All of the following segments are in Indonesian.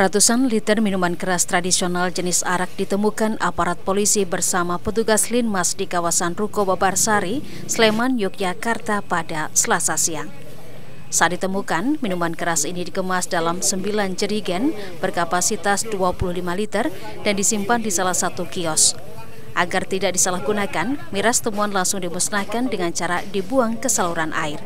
Ratusan liter minuman keras tradisional jenis arak ditemukan aparat polisi bersama petugas Linmas di kawasan Ruko Babarsari, Sleman, Yogyakarta pada Selasa siang. Saat ditemukan, minuman keras ini dikemas dalam 9 jerigen berkapasitas 25 liter dan disimpan di salah satu kios. Agar tidak disalahgunakan, miras temuan langsung dimusnahkan dengan cara dibuang ke saluran air.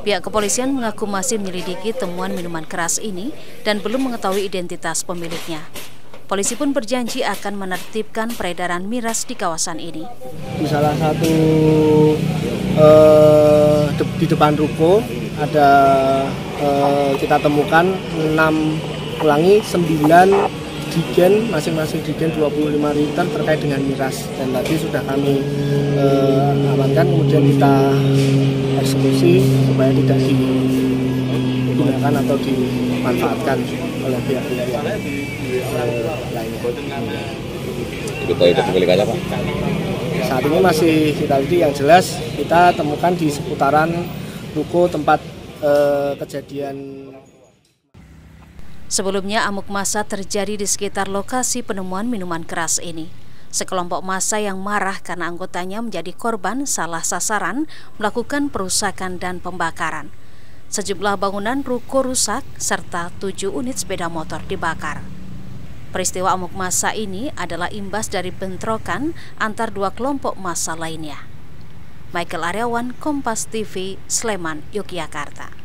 Pihak kepolisian mengaku masih menyelidiki temuan minuman keras ini dan belum mengetahui identitas pemiliknya. Polisi pun berjanji akan menertibkan peredaran miras di kawasan ini. Di salah satu di depan ruko ada kita temukan 9 digen, masing-masing digen 25 liter terkait dengan miras, dan tadi sudah kami amankan, kemudian kita eksekusi supaya tidak digunakan atau dimanfaatkan oleh pihak-pihak lainnya. Diketahui pemiliknya, Pak? Saat ini masih kita lihat, yang jelas kita temukan di seputaran ruko tempat kejadian. Sebelumnya, amuk massa terjadi di sekitar lokasi penemuan minuman keras ini. Sekelompok massa yang marah karena anggotanya menjadi korban salah sasaran melakukan perusakan dan pembakaran. Sejumlah bangunan ruko rusak serta 7 unit sepeda motor dibakar. Peristiwa amuk massa ini adalah imbas dari bentrokan antar 2 kelompok massa lainnya. Michael Ariawan, Kompas TV, Sleman, Yogyakarta.